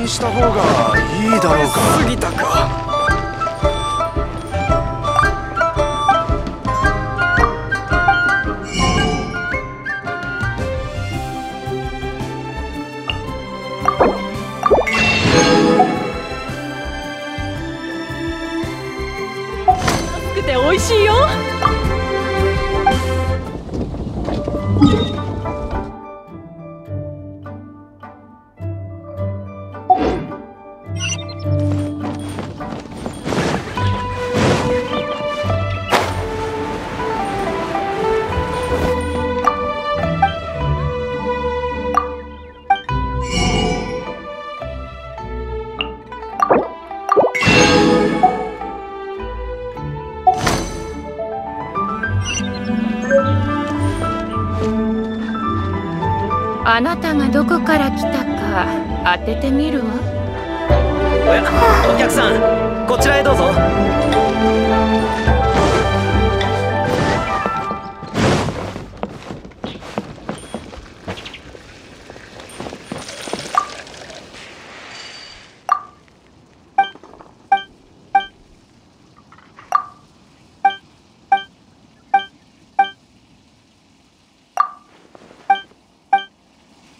にした方がいいだろうか。杉田か。 美味しいよ。あなたがどこから来たか当ててみるわ。お客さん、こちらへどうぞ。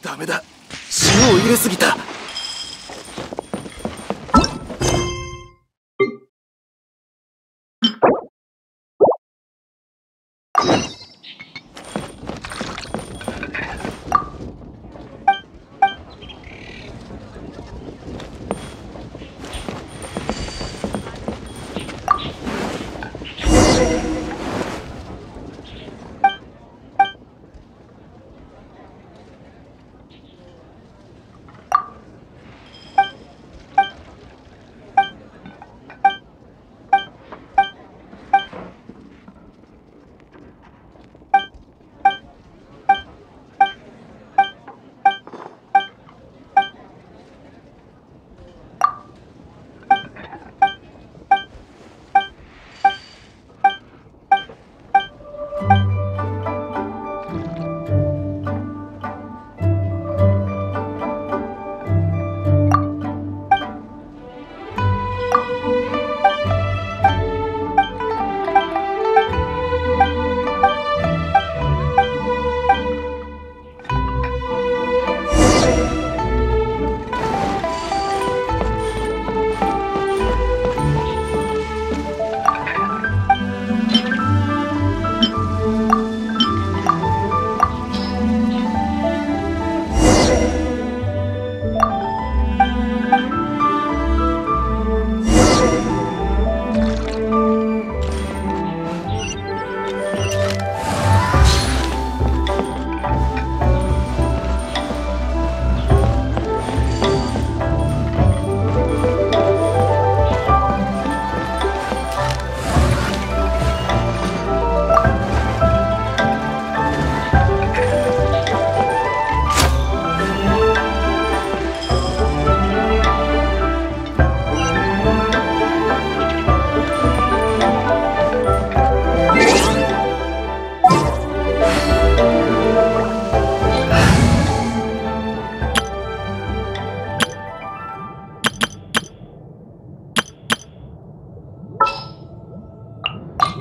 ダメだ、塩を入れすぎた。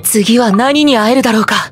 次は何に会えるだろうか。